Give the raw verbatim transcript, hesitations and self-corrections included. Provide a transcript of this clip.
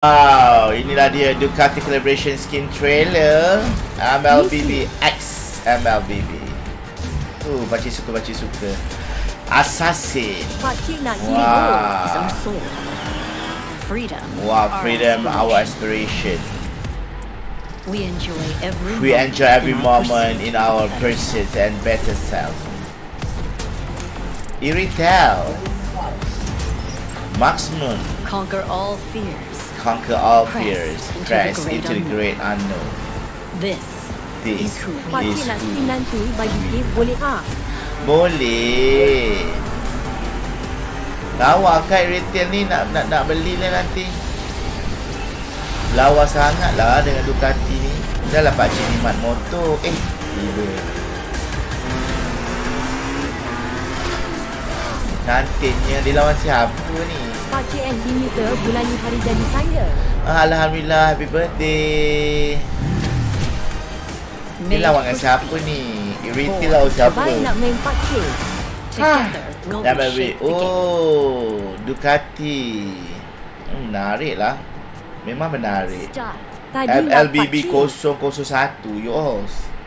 Wow, inilah dia Ducati Collaboration Skin Trailer M L B B X M L B B. Oh, Bachisuka, Bachisuka Assassin. Wow. Freedom. Wow, freedom, our aspiration. We enjoy every we enjoy every moment in our pursuit and better self. Irritel. Maximum. Conquer all fears. Conquer all fears, press into the great unknown. This is who we are. Boleh. Lawa kat retail ni, nak nak nak beli lah nanti. Lawa sangat lah dengan Ducati ni. Dah lah pakcik nikmat motor. Eh, tiba. Cantiknya dia lawan siapa ni? Pakcik and Limiter bulan ni hari jadi saya. Alhamdulillah, happy birthday. Ni lawan dengan siapa ni? Irritel lah siapa? Baik nak main pakcik. Dah beri. Oh, Ducati. Menarik lah. Memang menarik. M L B B zero zero one E O S.